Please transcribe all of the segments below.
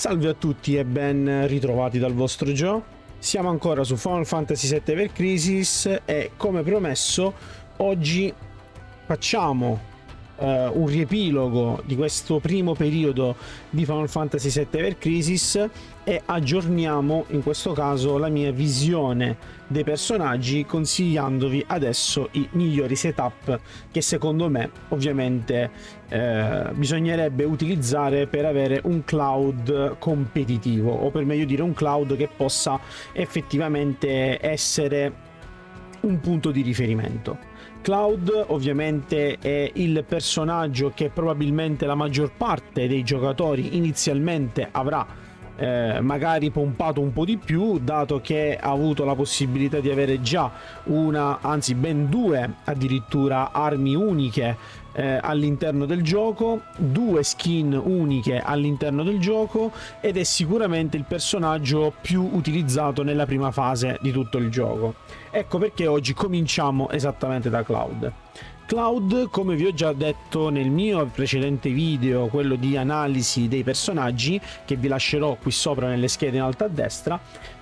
Salve a tutti e ben ritrovati dal vostro Gio. Siamo ancora su Final Fantasy VII Ever Crisis e, come promesso, oggi facciamo un riepilogo di questo primo periodo di Final Fantasy VII Ever Crisis e aggiorniamo, in questo caso, la mia visione dei personaggi, consigliandovi adesso i migliori setup che secondo me ovviamente bisognerebbe utilizzare per avere un Cloud competitivo, o per meglio dire un Cloud che possa effettivamente essere un punto di riferimento. Cloud ovviamente è il personaggio che probabilmente la maggior parte dei giocatori inizialmente avrà magari pompato un po' di più, dato che ha avuto la possibilità di avere già una, anzi ben due addirittura, armi uniche all'interno del gioco, due skin uniche all'interno del gioco, ed è sicuramente il personaggio più utilizzato nella prima fase di tutto il gioco. Ecco perché oggi cominciamo esattamente da Cloud. Cloud, come vi ho già detto nel mio precedente video, quello di analisi dei personaggi, che vi lascerò qui sopra nelle schede in alto a destra,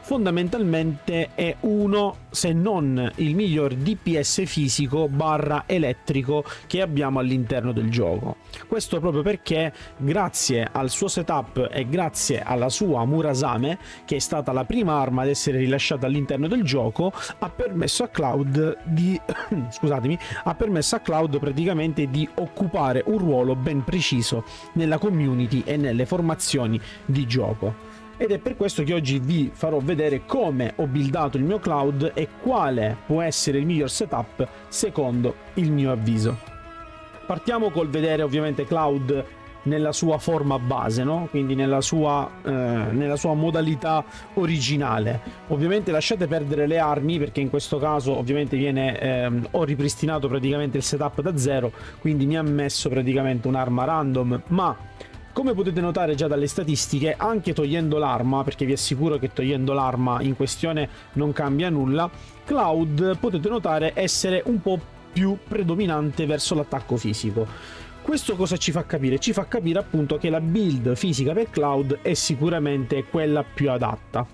fondamentalmente è uno, se non il miglior DPS fisico barra elettrico che abbiamo all'interno del gioco. Questo proprio perché, grazie al suo setup e grazie alla sua Murasame, che è stata la prima arma ad essere rilasciata all'interno del gioco, ha permesso a Cloud di ha permesso a Cloud praticamente di occupare un ruolo ben preciso nella community e nelle formazioni di gioco. Ed è per questo che oggi vi farò vedere come ho buildato il mio Cloud e quale può essere il miglior setup secondo il mio avviso. Partiamo col vedere ovviamente Cloud nella sua forma base, no? Quindi nella sua modalità originale. Ovviamente lasciate perdere le armi, perché in questo caso ovviamente viene ho ripristinato praticamente il setup da zero, quindi mi ha messo praticamente un'arma random, ma come potete notare già dalle statistiche, anche togliendo l'arma, perché vi assicuro che togliendo l'arma in questione non cambia nulla, Cloud potete notare essere un po' più predominante verso l'attacco fisico. Questo cosa ci fa capire? Ci fa capire appunto che la build fisica per Cloud è sicuramente quella più adatta.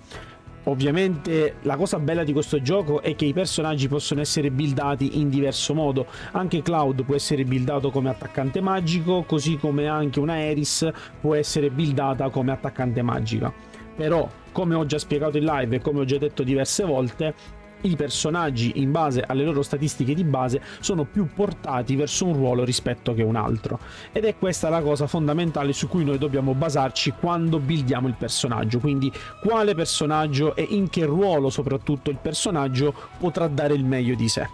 Ovviamente la cosa bella di questo gioco è che i personaggi possono essere buildati in diverso modo. Anche Cloud può essere buildato come attaccante magico, così come anche una Aeris può essere buildata come attaccante magica. Però, come ho già spiegato in live e come ho già detto diverse volte, i personaggi, in base alle loro statistiche di base, sono più portati verso un ruolo rispetto che un altro, ed è questa la cosa fondamentale su cui noi dobbiamo basarci quando buildiamo il personaggio. Quindi quale personaggio e in che ruolo soprattutto il personaggio potrà dare il meglio di sé.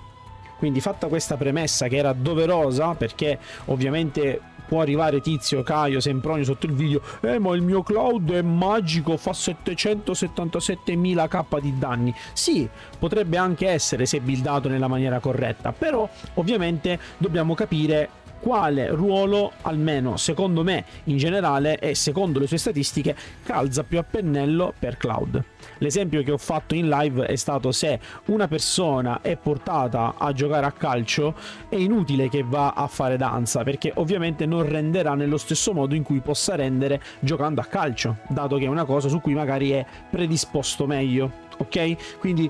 Quindi, fatta questa premessa, che era doverosa, perché ovviamente può arrivare Tizio, Caio, Sempronio sotto il video: ma il mio Cloud è magico, fa 777.000k di danni. Sì, potrebbe anche essere se buildato nella maniera corretta, però ovviamente dobbiamo capire quale ruolo, almeno secondo me in generale e secondo le sue statistiche, calza più a pennello per Cloud. L'esempio che ho fatto in live è stato: se una persona è portata a giocare a calcio, è inutile che va a fare danza, perché ovviamente non renderà nello stesso modo in cui possa rendere giocando a calcio, dato che è una cosa su cui magari è predisposto meglio, ok? Quindi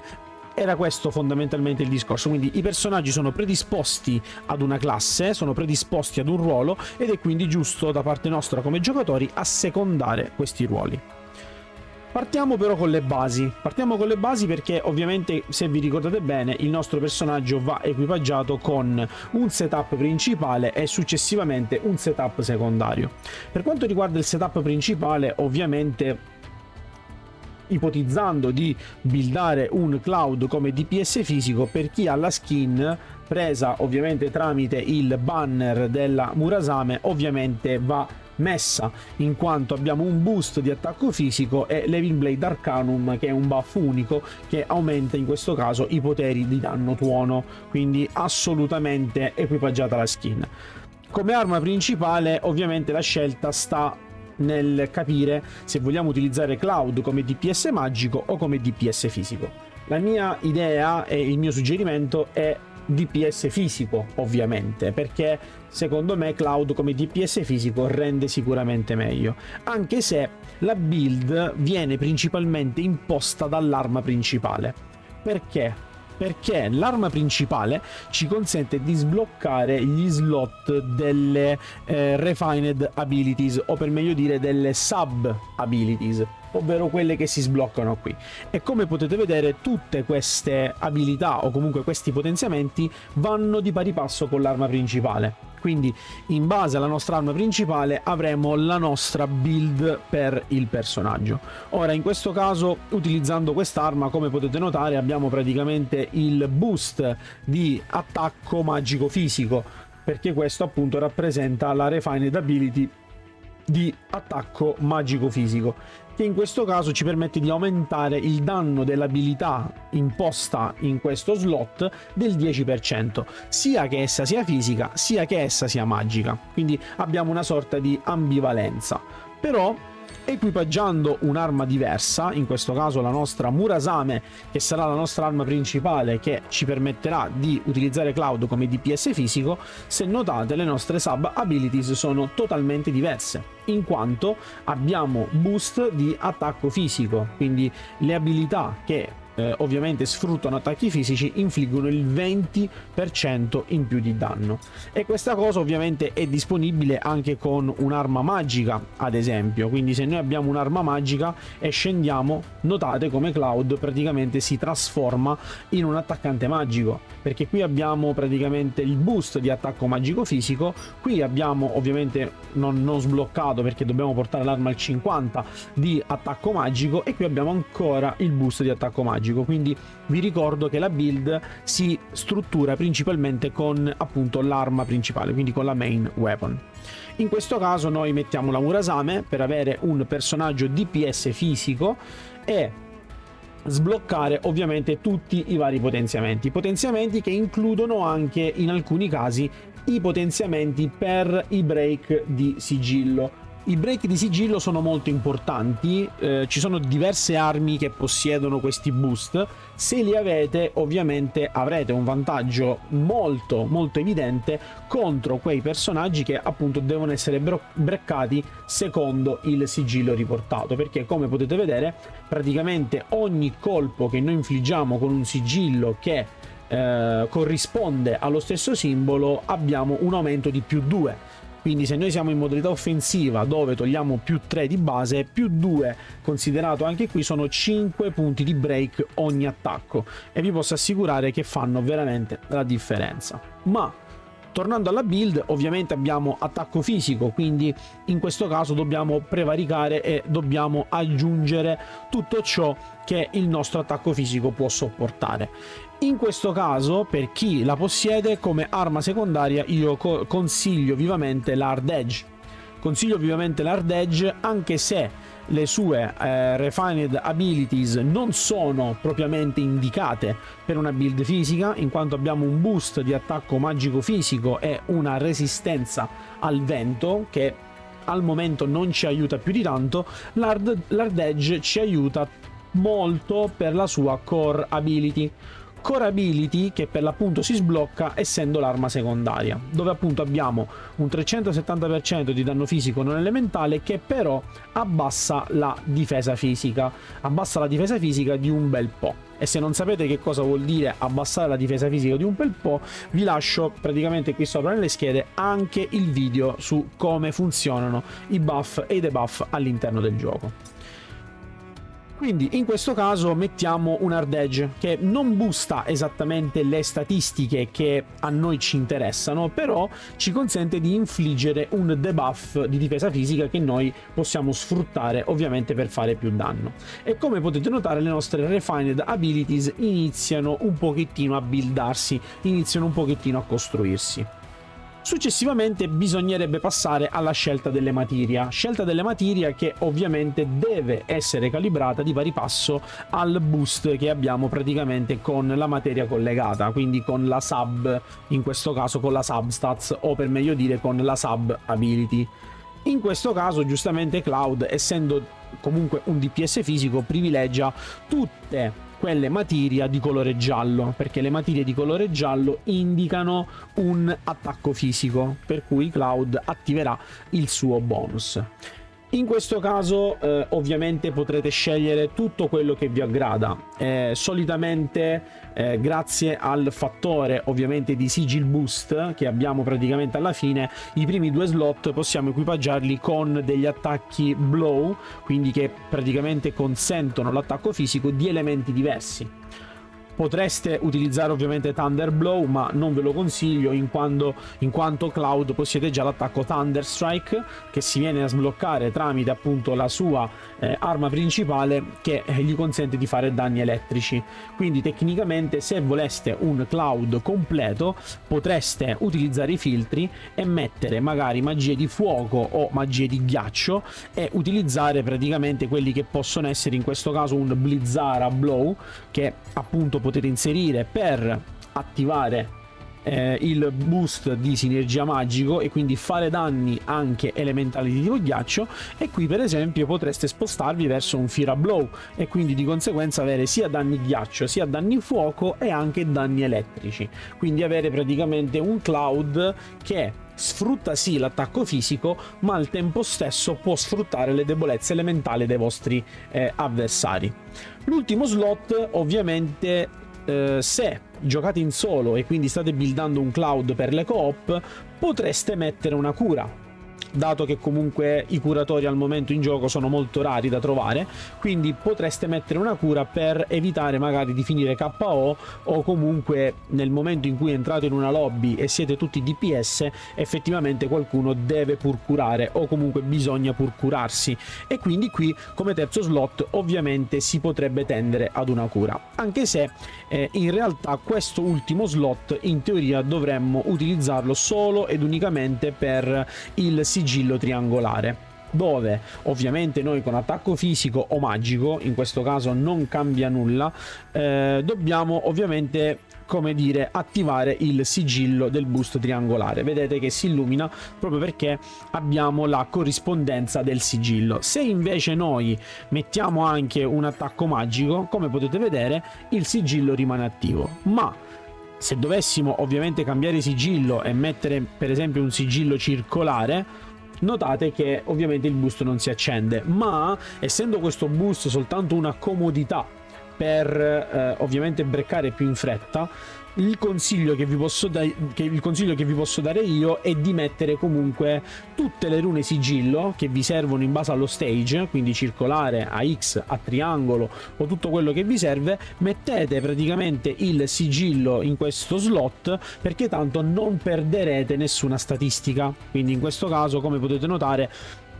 era questo fondamentalmente il discorso. Quindi i personaggi sono predisposti ad una classe, sono predisposti ad un ruolo, ed è quindi giusto da parte nostra come giocatori assecondare questi ruoli. Partiamo però con le basi. Partiamo con le basi perché ovviamente, se vi ricordate bene, il nostro personaggio va equipaggiato con un setup principale e successivamente un setup secondario. Per quanto riguarda il setup principale, ovviamente, ipotizzando di buildare un Cloud come DPS fisico, per chi ha la skin presa ovviamente tramite il banner della Murasame, ovviamente va messa, in quanto abbiamo un boost di attacco fisico e Living Blade Arcanum, che è un buff unico che aumenta in questo caso i poteri di danno tuono, quindi assolutamente equipaggiata la skin. Come arma principale ovviamente la scelta sta nel capire se vogliamo utilizzare Cloud come DPS magico o come DPS fisico. La mia idea e il mio suggerimento è DPS fisico, ovviamente, perché secondo me Cloud come DPS fisico rende sicuramente meglio, anche se la build viene principalmente imposta dall'arma principale. Perché? Perché l'arma principale ci consente di sbloccare gli slot delle refined abilities, o per meglio dire delle sub abilities, ovvero quelle che si sbloccano qui. E come potete vedere, tutte queste abilità o comunque questi potenziamenti vanno di pari passo con l'arma principale. Quindi in base alla nostra arma principale avremo la nostra build per il personaggio. Ora in questo caso, utilizzando quest'arma, come potete notare, abbiamo praticamente il boost di attacco magico fisico, perché questo appunto rappresenta la refined ability di attacco magico fisico, che in questo caso ci permette di aumentare il danno dell'abilità imposta in questo slot del 10%, sia che essa sia fisica sia che essa sia magica, quindi abbiamo una sorta di ambivalenza. Però equipaggiando un'arma diversa, in questo caso la nostra Murasame, che sarà la nostra arma principale, che ci permetterà di utilizzare Cloud come DPS fisico, se notate le nostre sub abilities sono totalmente diverse, in quanto abbiamo boost di attacco fisico, quindi le abilità che ovviamente sfruttano attacchi fisici infliggono il 20% in più di danno, e questa cosa ovviamente è disponibile anche con un'arma magica, ad esempio. Quindi se noi abbiamo un'arma magica e scendiamo, notate come Cloud praticamente si trasforma in un attaccante magico, perché qui abbiamo praticamente il boost di attacco magico fisico, qui abbiamo ovviamente non sbloccato perché dobbiamo portare l'arma al 50% di attacco magico, e qui abbiamo ancora il boost di attacco magico. Quindi vi ricordo che la build si struttura principalmente con appunto l'arma principale, quindi con la main weapon. In questo caso noi mettiamo la Murasame per avere un personaggio DPS fisico e sbloccare ovviamente tutti i vari potenziamenti che includono anche in alcuni casi i potenziamenti per i break di sigillo. I break di sigillo sono molto importanti, ci sono diverse armi che possiedono questi boost. Se li avete, ovviamente avrete un vantaggio molto evidente contro quei personaggi che appunto devono essere breccati secondo il sigillo riportato, perché come potete vedere praticamente ogni colpo che noi infliggiamo con un sigillo che corrisponde allo stesso simbolo abbiamo un aumento di +2. Quindi se noi siamo in modalità offensiva, dove togliamo +3 di base, +2 considerato anche qui sono 5 punti di break ogni attacco, e vi posso assicurare che fanno veramente la differenza. Ma tornando alla build, ovviamente abbiamo attacco fisico, quindi in questo caso dobbiamo prevaricare e dobbiamo aggiungere tutto ciò che il nostro attacco fisico può sopportare. In questo caso, per chi la possiede come arma secondaria, io consiglio vivamente l'Hard Edge. Consiglio vivamente l'Hard Edge, anche se le sue refined abilities non sono propriamente indicate per una build fisica, in quanto abbiamo un boost di attacco magico fisico e una resistenza al vento che al momento non ci aiuta più di tanto. L'Hard Edge ci aiuta molto per la sua core ability. Core ability che per l'appunto si sblocca essendo l'arma secondaria, dove appunto abbiamo un 370% di danno fisico non elementale, che però abbassa la difesa fisica di un bel po'. E se non sapete che cosa vuol dire abbassare la difesa fisica di un bel po', vi lascio praticamente qui sopra nelle schede anche il video su come funzionano i buff e i debuff all'interno del gioco. Quindi in questo caso mettiamo un Hard Edge che non boosta esattamente le statistiche che a noi ci interessano, però ci consente di infliggere un debuff di difesa fisica che noi possiamo sfruttare ovviamente per fare più danno. E come potete notare, le nostre refined abilities iniziano un pochettino a buildarsi, iniziano un pochettino a costruirsi. Successivamente bisognerebbe passare alla scelta delle materia che ovviamente deve essere calibrata di pari passo al boost che abbiamo praticamente con la materia collegata, quindi con la sub, in questo caso con la substats, o per meglio dire con la sub ability. In questo caso giustamente Cloud, essendo comunque un DPS fisico, privilegia tutte quelle materia di colore giallo, perché le materie di colore giallo indicano un attacco fisico, per cui Cloud attiverà il suo bonus. In questo caso ovviamente potrete scegliere tutto quello che vi aggrada, solitamente grazie al fattore ovviamente di sigil boost che abbiamo praticamente alla fine, i primi due slot possiamo equipaggiarli con degli attacchi blow, quindi che praticamente consentono l'attacco fisico di elementi diversi. Potreste utilizzare ovviamente Thunder Blow, ma non ve lo consiglio in quanto Cloud possiede già l'attacco Thunder Strike, che si viene a sbloccare tramite appunto la sua arma principale, che gli consente di fare danni elettrici. Quindi tecnicamente, se voleste un Cloud completo, potreste utilizzare i filtri e mettere magari magie di fuoco o magie di ghiaccio e utilizzare praticamente quelli che possono essere in questo caso un Blizzara Blow, che appunto potete inserire per attivare il boost di sinergia magico e quindi fare danni anche elementali di tipo ghiaccio, e qui per esempio potreste spostarvi verso un Fira Blow e quindi di conseguenza avere sia danni ghiaccio sia danni fuoco e anche danni elettrici, quindi avere praticamente un Cloud che sfrutta sì l'attacco fisico, ma al tempo stesso può sfruttare le debolezze elementali dei vostri avversari. L'ultimo slot ovviamente, se giocate in solo e quindi state buildando un Cloud per le co-op, potreste mettere una cura, dato che comunque i curatori al momento in gioco sono molto rari da trovare, quindi potreste mettere una cura per evitare magari di finire KO, o comunque nel momento in cui entrate in una lobby e siete tutti DPS effettivamente qualcuno deve pur curare, o comunque bisogna pur curarsi, e quindi qui come terzo slot ovviamente si potrebbe tendere ad una cura, anche se in realtà questo ultimo slot in teoria dovremmo utilizzarlo solo ed unicamente per il sigillo triangolare, dove ovviamente noi con attacco fisico o magico, in questo caso non cambia nulla, dobbiamo ovviamente, come dire, attivare il sigillo del boost triangolare. Vedete che si illumina proprio perché abbiamo la corrispondenza del sigillo. Se invece noi mettiamo anche un attacco magico, come potete vedere il sigillo rimane attivo, ma se dovessimo ovviamente cambiare sigillo e mettere per esempio un sigillo circolare, notate che ovviamente il boost non si accende, ma essendo questo boost soltanto una comodità per ovviamente breccare più in fretta, il consiglio che vi posso dare io è di mettere comunque tutte le rune sigillo che vi servono in base allo stage, quindi circolare, a X, a triangolo o tutto quello che vi serve. Mettete praticamente il sigillo in questo slot, perché tanto non perderete nessuna statistica, quindi in questo caso come potete notare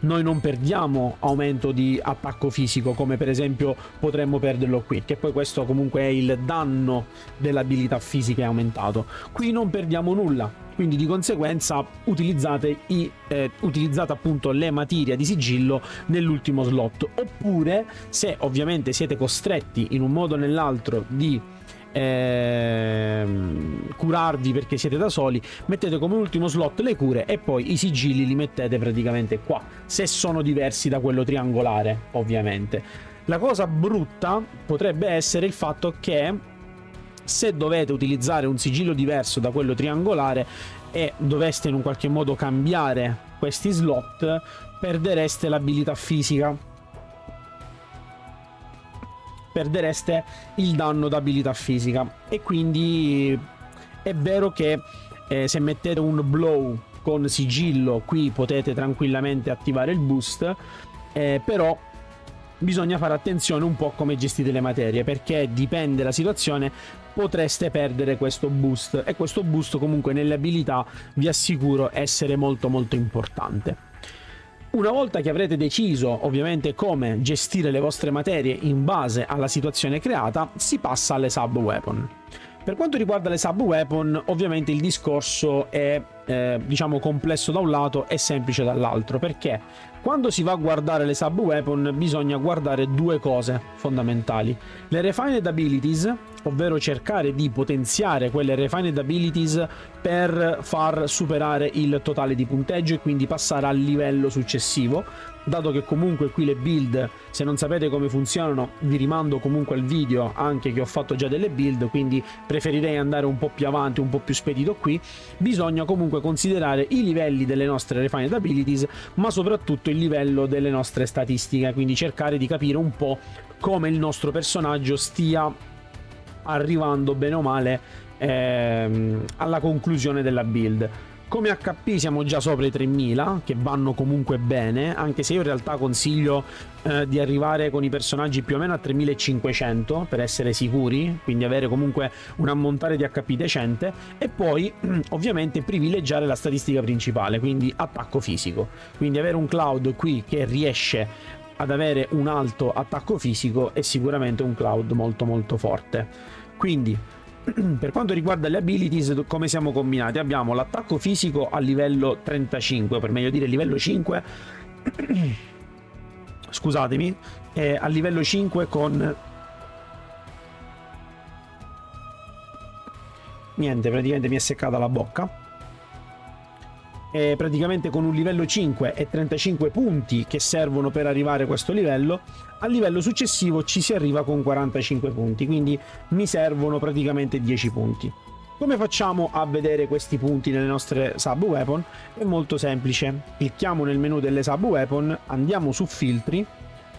noi non perdiamo aumento di attacco fisico come per esempio potremmo perderlo qui, che poi questo comunque è il danno dell'abilità fisica è aumentato. Qui non perdiamo nulla, quindi di conseguenza utilizzate appunto le materie di sigillo nell'ultimo slot, oppure se ovviamente siete costretti in un modo o nell'altro di curarvi perché siete da soli, mettete come ultimo slot le cure e poi i sigilli li mettete praticamente qua, se sono diversi da quello triangolare ovviamente. La cosa brutta potrebbe essere il fatto che se dovete utilizzare un sigillo diverso da quello triangolare e doveste in un qualche modo cambiare questi slot, perdereste l'abilità fisica, perdereste il danno d'abilità fisica, e quindi è vero che se mettete un blow con sigillo qui potete tranquillamente attivare il boost, però bisogna fare attenzione un po' come gestite le materie, perché dipende la situazione, potreste perdere questo boost, e questo boost comunque nelle abilità vi assicuro essere molto molto importante. Una volta che avrete deciso ovviamente come gestire le vostre materie in base alla situazione creata, si passa alle sub weapon. Per quanto riguarda le sub weapon, ovviamente il discorso è diciamo complesso da un lato e semplice dall'altro, perché quando si va a guardare le sub weapon bisogna guardare due cose fondamentali: le refined abilities, ovvero cercare di potenziare quelle refined abilities per far superare il totale di punteggio e quindi passare al livello successivo, dato che comunque qui le build, se non sapete come funzionano vi rimando comunque al video anche che ho fatto già delle build, quindi preferirei andare un po' più avanti, un po' più spedito qui. Bisogna comunque considerare i livelli delle nostre refined abilities, ma soprattutto il livello delle nostre statistiche, quindi cercare di capire un po' come il nostro personaggio stia arrivando bene o male alla conclusione della build. Come HP siamo già sopra i 3000, che vanno comunque bene, anche se io in realtà consiglio di arrivare con i personaggi più o meno a 3500 per essere sicuri, quindi avere comunque un ammontare di HP decente, e poi ovviamente privilegiare la statistica principale, quindi attacco fisico, quindi avere un Cloud qui che riesce ad avere un alto attacco fisico è sicuramente un Cloud molto forte. Quindi per quanto riguarda le abilities, come siamo combinati? Abbiamo l'attacco fisico a livello 35, per meglio dire livello 5, scusatemi, a livello 5 con... niente, praticamente mi è seccata la bocca. E praticamente con un livello 5 e 35 punti che servono per arrivare a questo livello, al livello successivo ci si arriva con 45 punti, quindi mi servono praticamente 10 punti. Come facciamo a vedere questi punti nelle nostre sub weapon? È molto semplice, clicchiamo nel menu delle sub weapon, andiamo su filtri,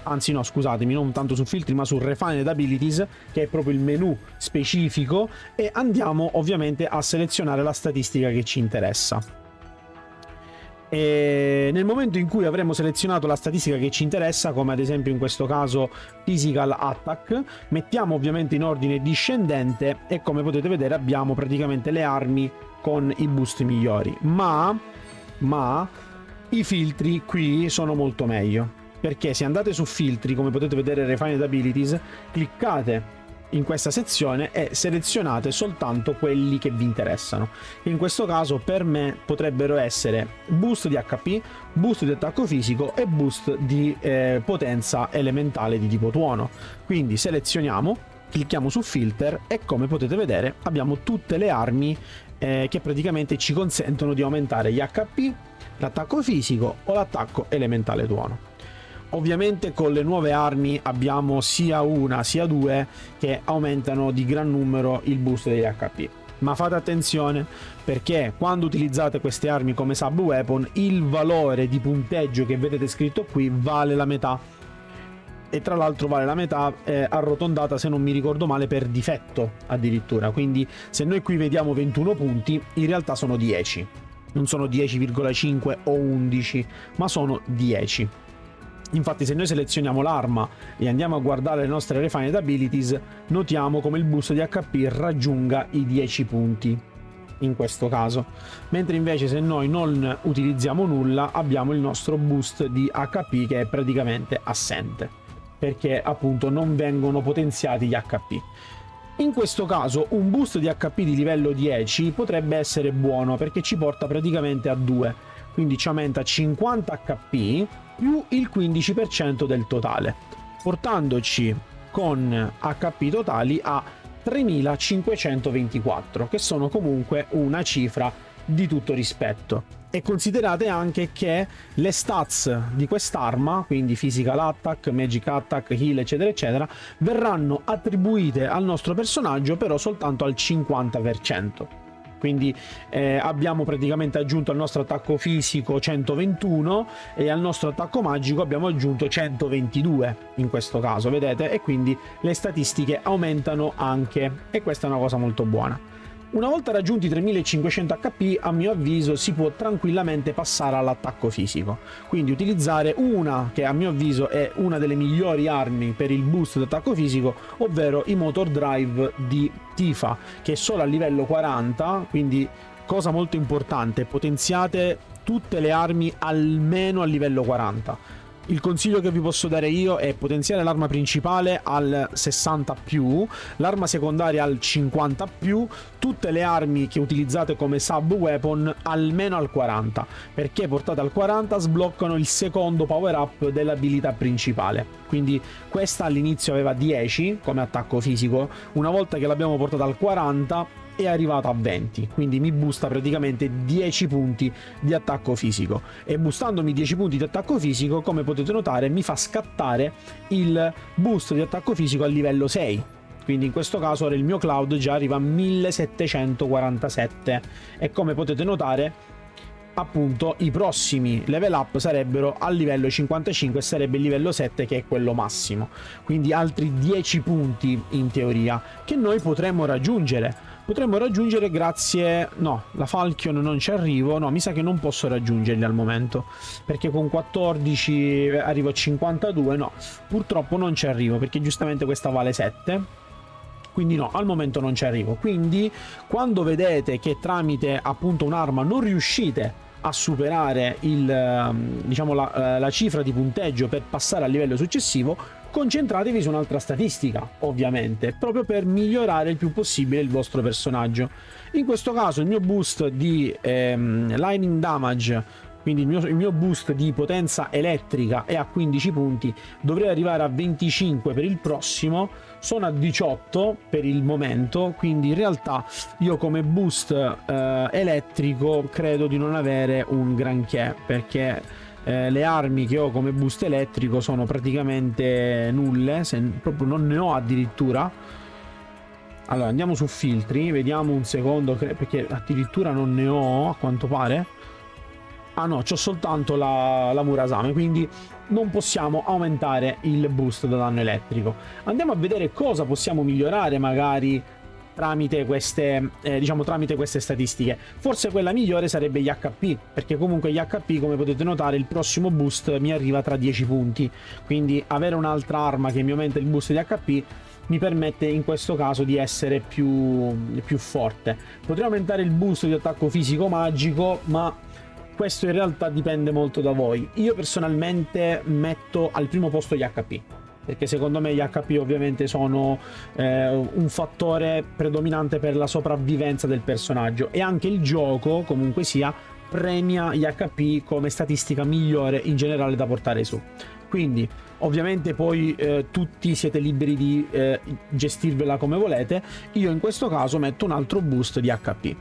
anzi no scusatemi, non tanto su filtri ma su refined abilities, che è proprio il menu specifico, e andiamo ovviamente a selezionare la statistica che ci interessa. E nel momento in cui avremo selezionato la statistica che ci interessa, come ad esempio in questo caso physical attack, mettiamo ovviamente in ordine discendente e come potete vedere abbiamo praticamente le armi con i boost migliori, ma i filtri qui sono molto meglio, perché se andate su filtri, come potete vedere refined abilities, cliccate in questa sezione e selezionate soltanto quelli che vi interessano. In questo caso per me potrebbero essere boost di HP, boost di attacco fisico e boost di potenza elementale di tipo tuono. Quindi selezioniamo, clicchiamo su filter e come potete vedere abbiamo tutte le armi che praticamente ci consentono di aumentare gli HP, l'attacco fisico o l'attacco elementale tuono. Ovviamente con le nuove armi abbiamo sia una sia due che aumentano di gran numero il boost degli HP, ma fate attenzione perché quando utilizzate queste armi come sub weapon il valore di punteggio che vedete scritto qui vale la metà, e tra l'altro vale la metà arrotondata, se non mi ricordo male, per difetto addirittura. Quindi se noi qui vediamo 21 punti in realtà sono 10, non sono 10,5 o 11 ma sono 10. Infatti se noi selezioniamo l'arma e andiamo a guardare le nostre refined abilities, notiamo come il boost di HP raggiunga i 10 punti in questo caso, mentre invece se noi non utilizziamo nulla abbiamo il nostro boost di HP che è praticamente assente, perché appunto non vengono potenziati gli HP. In questo caso un boost di HP di livello 10 potrebbe essere buono perché ci porta praticamente a 2, quindi ci aumenta 50 HP più il 15% del totale, portandoci con HP totali a 3524, che sono comunque una cifra di tutto rispetto. E considerate anche che le stats di quest'arma, quindi physical attack, magic attack, heal eccetera eccetera, verranno attribuite al nostro personaggio però soltanto al 50%. Quindi abbiamo praticamente aggiunto al nostro attacco fisico 121 e al nostro attacco magico abbiamo aggiunto 122 in questo caso, vedete? E quindi le statistiche aumentano anche, e questa è una cosa molto buona. Una volta raggiunti 3500 HP, a mio avviso si può tranquillamente passare all'attacco fisico, quindi utilizzare una che a mio avviso è una delle migliori armi per il boost d'attacco fisico, ovvero i Motor Drive di Tifa, che è solo a livello 40, quindi cosa molto importante, potenziate tutte le armi almeno a livello 40. Il consiglio che vi posso dare io è potenziare l'arma principale al 60+, l'arma secondaria al 50+, tutte le armi che utilizzate come sub weapon almeno al 40, perché portate al 40 sbloccano il secondo power up dell'abilità principale. Quindi questa all'inizio aveva 10 come attacco fisico, una volta che l'abbiamo portata al 40 è arrivata a 20, quindi mi busta praticamente 10 punti di attacco fisico, e boostandomi 10 punti di attacco fisico, come potete notare, mi fa scattare il boost di attacco fisico al livello 6. Quindi in questo caso ora il mio Cloud già arriva a 1747 e, come potete notare, appunto i prossimi level up sarebbero al livello 55 e sarebbe il livello 7 che è quello massimo, quindi altri 10 punti in teoria che noi potremmo raggiungere. Potremmo raggiungere grazie... no, la Falchion non ci arrivo. No, mi sa che non posso raggiungerli al momento, perché con 14 arrivo a 52. No, purtroppo non ci arrivo, perché giustamente questa vale 7. Quindi no, al momento non ci arrivo. Quindi quando vedete che tramite appunto un'arma non riuscite a superare il, diciamo, la cifra di punteggio per passare al livello successivo, concentratevi su un'altra statistica, ovviamente, proprio per migliorare il più possibile il vostro personaggio. In questo caso il mio boost di lightning damage, quindi il mio boost di potenza elettrica è a 15 punti, dovrei arrivare a 25 per il prossimo, sono a 18 per il momento, quindi in realtà io come boost elettrico credo di non avere un granché, perché... le armi che ho come boost elettrico sono praticamente nulle, proprio non ne ho addirittura. Allora andiamo su filtri, vediamo un secondo, perché addirittura non ne ho a quanto pare. Ah no, c'ho soltanto la Murasame, quindi non possiamo aumentare il boost da danno elettrico. Andiamo a vedere cosa possiamo migliorare magari tramite queste statistiche. Forse quella migliore sarebbe gli HP, perché comunque gli HP, come potete notare, il prossimo boost mi arriva tra 10 punti, quindi avere un'altra arma che mi aumenta il boost di HP mi permette in questo caso di essere più forte. Potrei aumentare il boost di attacco fisico magico, ma questo in realtà dipende molto da voi. Io personalmente metto al primo posto gli HP, perché secondo me gli HP ovviamente sono un fattore predominante per la sopravvivenza del personaggio, e anche il gioco comunque sia premia gli HP come statistica migliore in generale da portare su. Quindi ovviamente poi tutti siete liberi di gestirvela come volete. Io in questo caso metto un altro boost di HP.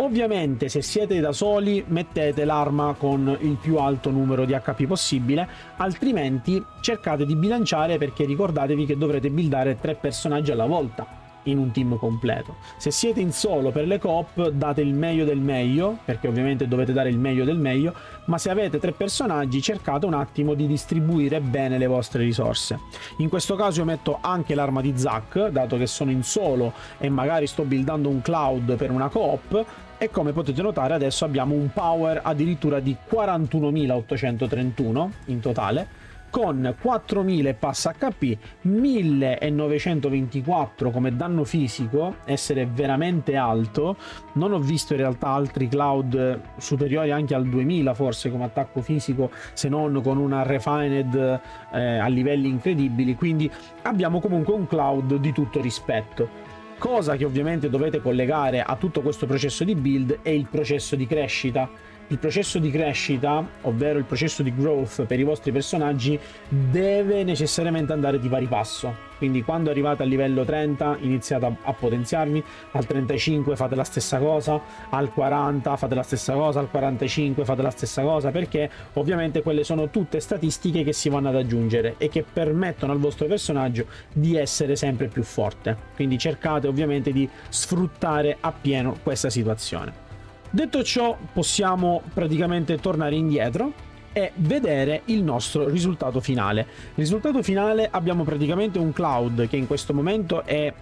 Ovviamente se siete da soli mettete l'arma con il più alto numero di HP possibile, altrimenti cercate di bilanciare, perché ricordatevi che dovrete buildare 3 personaggi alla volta in un team completo. Se siete in solo per le coop date il meglio del meglio, perché ovviamente dovete dare il meglio del meglio, ma se avete 3 personaggi cercate un attimo di distribuire bene le vostre risorse. In questo caso io metto anche l'arma di Zack, dato che sono in solo e magari sto buildando un Cloud per una coop, e come potete notare adesso abbiamo un power addirittura di 41.831 in totale, con 4000 passa HP, 1924 come danno fisico, essere veramente alto. Non ho visto in realtà altri Cloud superiori anche al 2000 forse come attacco fisico, se non con una refined a livelli incredibili. Quindi abbiamo comunque un Cloud di tutto rispetto. Cosa che ovviamente dovete collegare a tutto questo processo di build è il processo di crescita. Il processo di crescita, ovvero il processo di growth per i vostri personaggi, deve necessariamente andare di pari passo. Quindi quando arrivate al livello 30 iniziate a potenziarvi, al 35 fate la stessa cosa, al 40 fate la stessa cosa, al 45 fate la stessa cosa, perché ovviamente quelle sono tutte statistiche che si vanno ad aggiungere e che permettono al vostro personaggio di essere sempre più forte. Quindi cercate ovviamente di sfruttare appieno questa situazione. Detto ciò, possiamo praticamente tornare indietro e vedere il nostro risultato finale. Risultato finale: abbiamo praticamente un Cloud che in questo momento è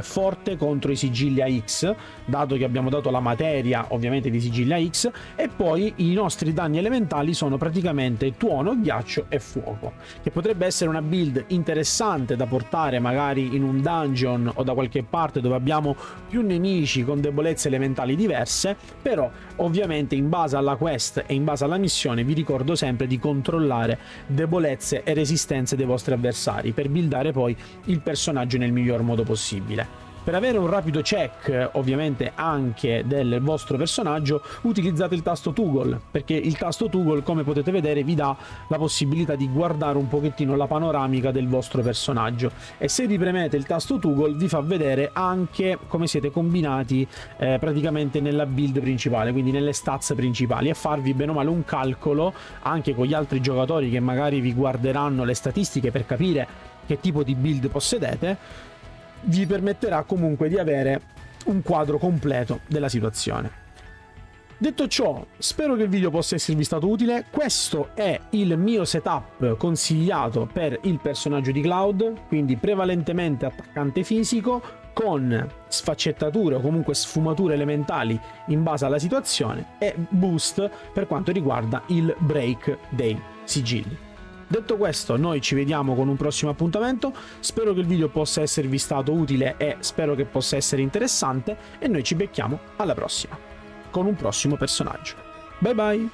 forte contro i sigilli AX, dato che abbiamo dato la materia ovviamente di sigilli AX, e poi i nostri danni elementali sono praticamente tuono, ghiaccio e fuoco, che potrebbe essere una build interessante da portare magari in un dungeon o da qualche parte dove abbiamo più nemici con debolezze elementali diverse. Però ovviamente in base alla quest e in base alla missione vi ricordo sempre di controllare debolezze e resistenze dei vostri avversari per buildare poi il personaggio nel miglior modo possibile. Per avere un rapido check ovviamente anche del vostro personaggio utilizzate il tasto toggle, perché il tasto toggle, come potete vedere, vi dà la possibilità di guardare un pochettino la panoramica del vostro personaggio, e se vi premete il tasto toggle vi fa vedere anche come siete combinati praticamente nella build principale, quindi nelle stats principali, e farvi bene o male un calcolo anche con gli altri giocatori che magari vi guarderanno le statistiche per capire che tipo di build possedete. Vi permetterà comunque di avere un quadro completo della situazione. Detto ciò, spero che il video possa esservi stato utile. Questo è il mio setup consigliato per il personaggio di Cloud, quindi prevalentemente attaccante fisico, con sfaccettature o comunque sfumature elementali in base alla situazione, e boost per quanto riguarda il break dei sigilli. Detto questo, noi ci vediamo con un prossimo appuntamento, spero che il video possa esservi stato utile e spero che possa essere interessante, e noi ci becchiamo alla prossima, con un prossimo personaggio. Bye bye!